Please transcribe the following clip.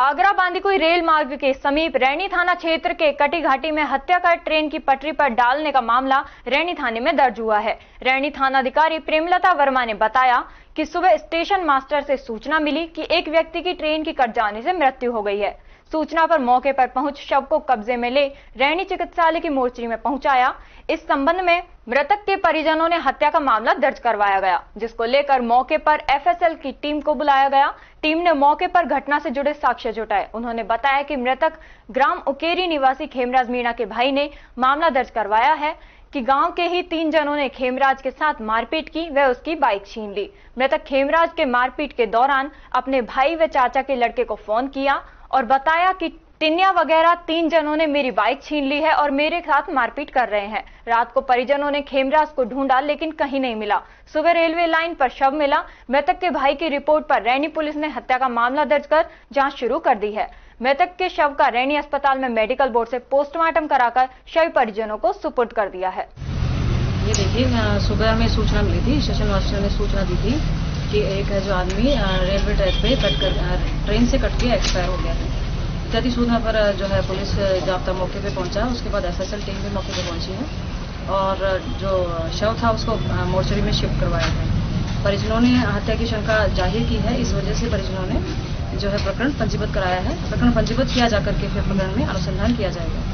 Agra Bandikui rail मार्ग के समीप रैणी थाना क्षेत्र के कटी घाटी में हत्या कर ट्रेन की पटरी पर डालने का मामला रैणी थाने में दर्ज हुआ है। रैणी थानाधिकारी प्रेमलता वर्मा ने बताया कि सुबह स्टेशन मास्टर से सूचना मिली कि एक व्यक्ति की ट्रेन की कट जाने से मृत्यु हो गई है। सूचना पर मौके पर पहुंच शव को कब्जे में ले रैणी चिकित्सालय की मोर्चरी में पहुंचाया। इस संबंध में मृतक के परिजनों ने हत्या का मामला दर्ज करवाया गया, जिसको लेकर मौके पर एफएसएल की टीम को बुलाया गया। टीम ने मौके पर घटना से जुड़े साक्ष्य जुटाए। उन्होंने बताया कि मृतक ग्राम उकेरी निवासी खेमराज मीणा के भाई ने मामला दर्ज करवाया है कि गांव के ही 3 जनों ने खेमराज के साथ मारपीट की व उसकी बाइक छीन ली। मृतक खेमराज के मारपीट के दौरान अपने भाई व चाचा के लड़के को फोन किया और बताया कि टिन्या वगैरह 3 जनों ने मेरी बाइक छीन ली है और मेरे साथ मारपीट कर रहे हैं। रात को परिजनों ने खेमराज को ढूंढा लेकिन कहीं नहीं मिला। सुबह रेलवे लाइन पर शव मिला। मृतक के भाई की रिपोर्ट पर रैणी पुलिस ने हत्या का मामला दर्ज कर जांच शुरू कर दी है। मृतक के शव का रैणी अस्पताल में मेडिकल बोर्ड से पोस्टमार्टम कराकर शव परिजनों को सुपुर्द कर दिया है। ये देखिए, सुबह हमें सूचना मिली थी, स्टेशन मास्टर ने सूचना दी थी कि एक है जो आदमी रेलवे ट्रैक पे ट्रेन से कट के एक्सपायर हो गया है। इत्यादि सूचना पर जो है पुलिस जाब्ता मौके पे पहुंचा। उसके बाद एफएसएल टीम भी मौके पे पहुंची है और जो शव था उसको मोर्चरी में शिफ्ट करवाया है। परिजनों ने हत्या की शंका जाहिर की है, इस वजह से परिजनों ने जो है प्रकरण पंजीबद्ध कराया है। प्रकरण पंजीबद्ध किया जाकर के फिर प्रकरण में अनुसंधान किया जाएगा।